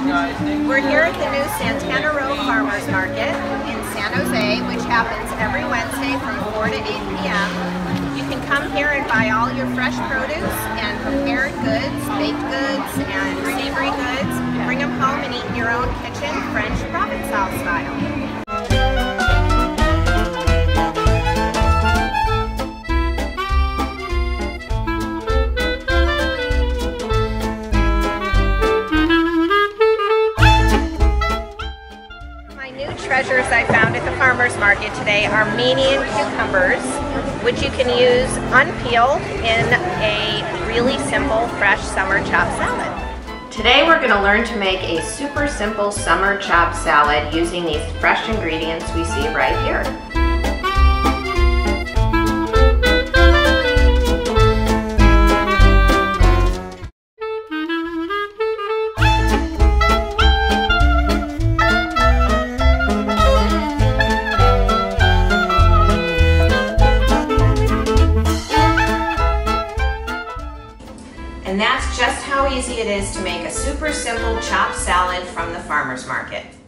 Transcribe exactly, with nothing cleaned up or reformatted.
We're here at the new Santana Road Farmers Market in San Jose, which happens every Wednesday from four to eight p m You can come here and buy all your fresh produce and prepared goods, baked goods, and savory goods. Bring them home and eat in your own kitchen, French Provençal style. Treasures I found at the farmers market today are Armenian cucumbers, which you can use unpeeled in a really simple fresh summer chopped salad. Today we're going to learn to make a super simple summer chopped salad using these fresh ingredients we see right here. And that's just how easy it is to make a super simple chopped salad from the farmer's market.